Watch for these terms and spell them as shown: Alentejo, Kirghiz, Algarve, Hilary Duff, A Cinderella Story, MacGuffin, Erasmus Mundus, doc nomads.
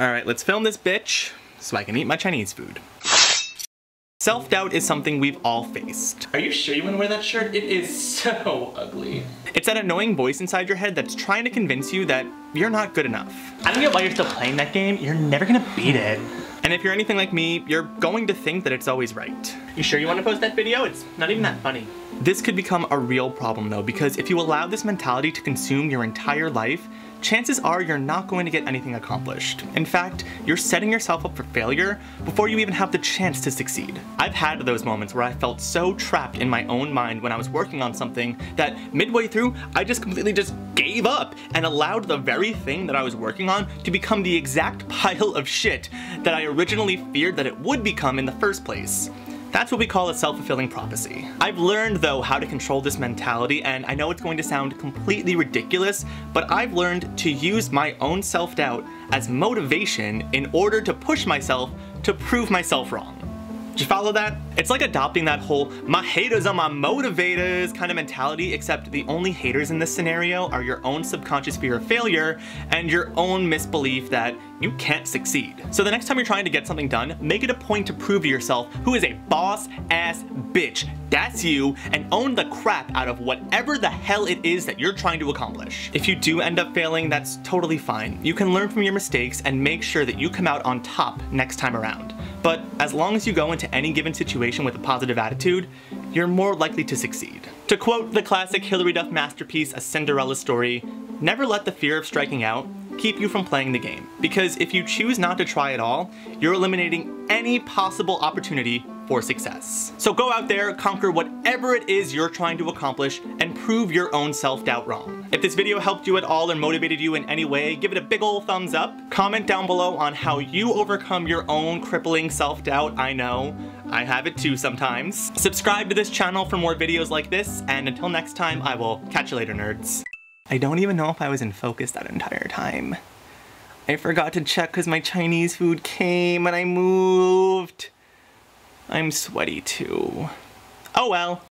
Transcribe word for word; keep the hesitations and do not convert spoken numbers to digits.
Alright, let's film this bitch so I can eat my Chinese food. Self-doubt is something we've all faced. Are you sure you want to wear that shirt? It is so ugly. It's that annoying voice inside your head that's trying to convince you that you're not good enough. I don't get why you're still playing that game. You're never gonna beat it. And if you're anything like me, you're going to think that it's always right. You sure you want to post that video? It's not even that funny. This could become a real problem though, because if you allow this mentality to consume your entire life, chances are you're not going to get anything accomplished. In fact, you're setting yourself up for failure before you even have the chance to succeed. I've had those moments where I felt so trapped in my own mind when I was working on something that midway through, I just completely just gave up and allowed the very thing that I was working on to become the exact pile of shit that I originally feared that it would become in the first place. That's what we call a self-fulfilling prophecy. I've learned though how to control this mentality, and I know it's going to sound completely ridiculous, but I've learned to use my own self-doubt as motivation in order to push myself to prove myself wrong. Did you follow that? It's like adopting that whole my haters are my motivators kind of mentality, except the only haters in this scenario are your own subconscious fear of failure and your own misbelief that you can't succeed. So the next time you're trying to get something done, make it a point to prove to yourself who is a boss ass bitch. That's you, and own the crap out of whatever the hell it is that you're trying to accomplish. If you do end up failing, that's totally fine. You can learn from your mistakes and make sure that you come out on top next time around. But as long as you go into any given situation with a positive attitude, you're more likely to succeed. To quote the classic Hilary Duff masterpiece, A Cinderella Story, never let the fear of striking out keep you from playing the game. Because if you choose not to try at all, you're eliminating any possible opportunity for success. So go out there, conquer whatever it is you're trying to accomplish, and prove your own self-doubt wrong. If this video helped you at all or motivated you in any way, give it a big old thumbs up. Comment down below on how you overcome your own crippling self-doubt. I know, I have it too sometimes. Subscribe to this channel for more videos like this, and until next time, I will catch you later, nerds. I don't even know if I was in focus that entire time. I forgot to check because my Chinese food came and I moved. I'm sweaty too. Oh well.